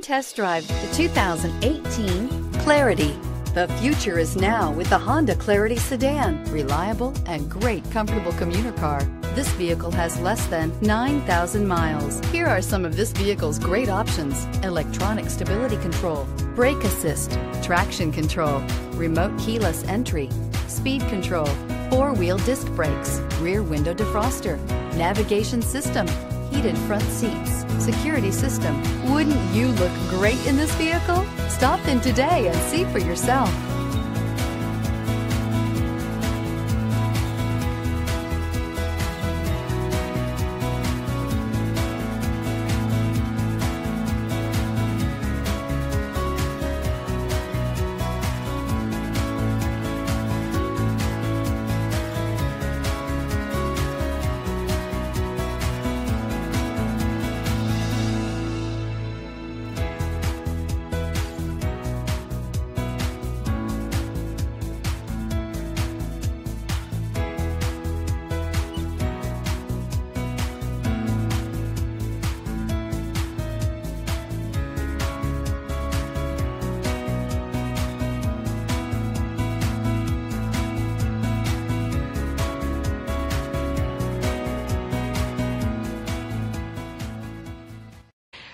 Come test drive the 2018 Clarity. The future is now with the Honda Clarity sedan. Reliable and great comfortable commuter car. This vehicle has less than 9,000 miles. Here are some of this vehicle's great options: electronic stability control, brake assist, traction control, remote keyless entry, speed control, four-wheel disc brakes, rear window defroster, navigation system, heated front seats, security system. Wouldn't you look great in this vehicle? Stop in today and see for yourself.